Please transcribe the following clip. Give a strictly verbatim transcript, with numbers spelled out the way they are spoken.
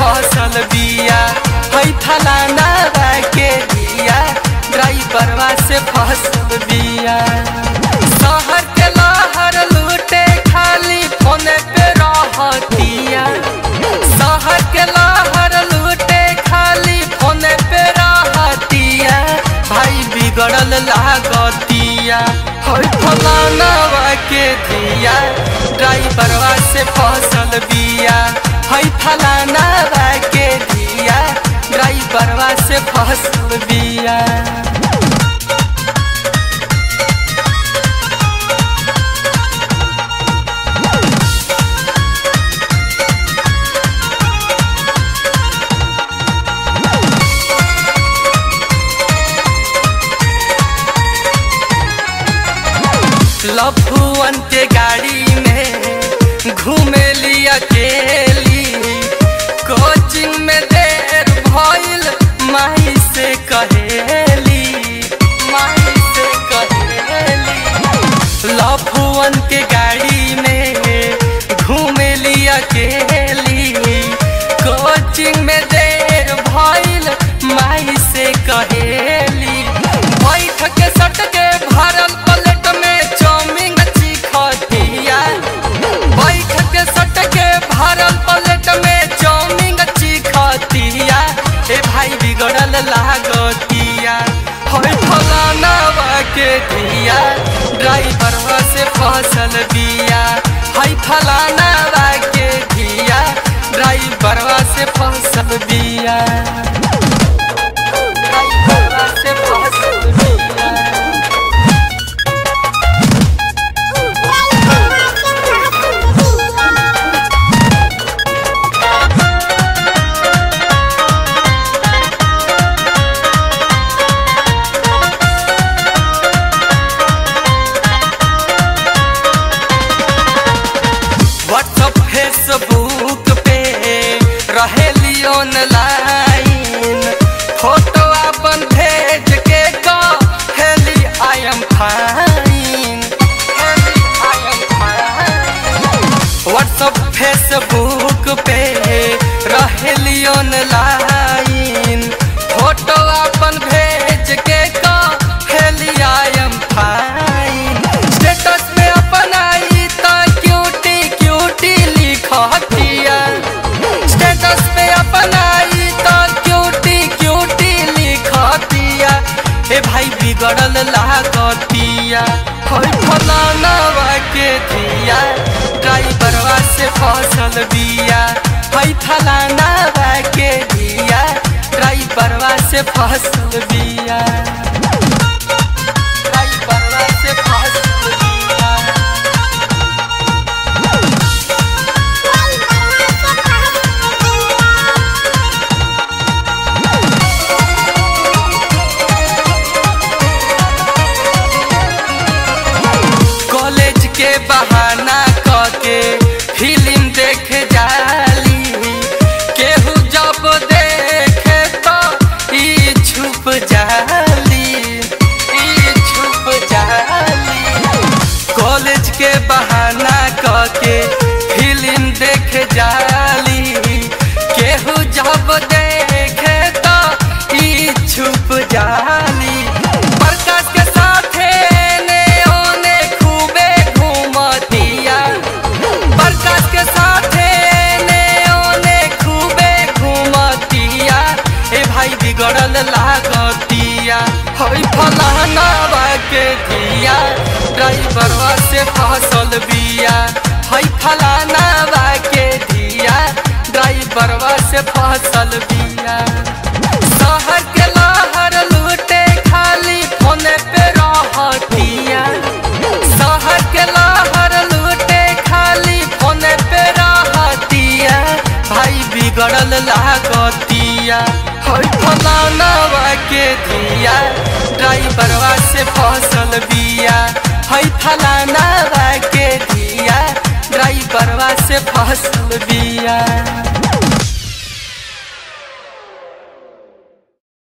फसल बिया हई फलाना के बिया ड्राइवरवा से फसल बिया। शहर के लहर लूटे खाली फोने पे रहतिया, शहर के लहर लूटे खाली फोने पे रहतिया भाई बिगड़ल लागतिया हई फलाना के दिया ड्राइवरवा से फसल बिया हई फलाना के दिया ड्राइवरवा से फसल बिया। लफुअन के गाड़ी में घूमे लिया अकेली, कोचिंग में देर भइल माही से कहेली, माही से कहेली। लफुअन के गाड़ी में घूमे लिया अकेली, कोचिंग में देर भइल माही से कहेली। बैठ के सट के भरल पलट में लागतिया हई फलाना के दिया ड्राइवरवा से फसल बिया हई फलाना के दिया ड्राइवरवा से फसल बिया। फेसबुक पे रहेली ऑनलाइन फोटो अपन भेज के कहेली I am Khan, WhatsApp Facebook पे रहेली ऑनलाइन फोटो अपन भेज के कहेली आई एम खान। स्टेटस में अपन आई क्यूटी क्यूटी लिखतिया, स्टेटस पे अपना आई तो क्यूटी क्यूटी लिखतिया ए भाई बिगड़ल लागतिया हई फलाना के दिया ड्राइवरवा से फसल बिया हई फलाना के दिया ड्राइवरवा से फसल बिया। के बहाना कके फिल्म देख जाली, केहू जब देखे तो ई छुप जाली, ई छुप जाली। कॉलेज के बहाना कके फिल्म देख जाली, केहू जब देखे तो ई छुप जाली। प्रकाश के साथे बिगड़ल लागतिया हई फलाना के दिया ड्राइवरवा से फसल बिया हई फलाना के दिया ड्राइवरवा से फसल बिया। शहर के लहर लूटे खाली फोने पे रहतिया, शहर के लहर लूटे खाली फोने पे रहतिया भाई बिगड़ल लागतिया हई फलाना के दिया ड्राइवरवा से फसल बिया हई फलाना के दिया ड्राइवरवा से फसल बिया।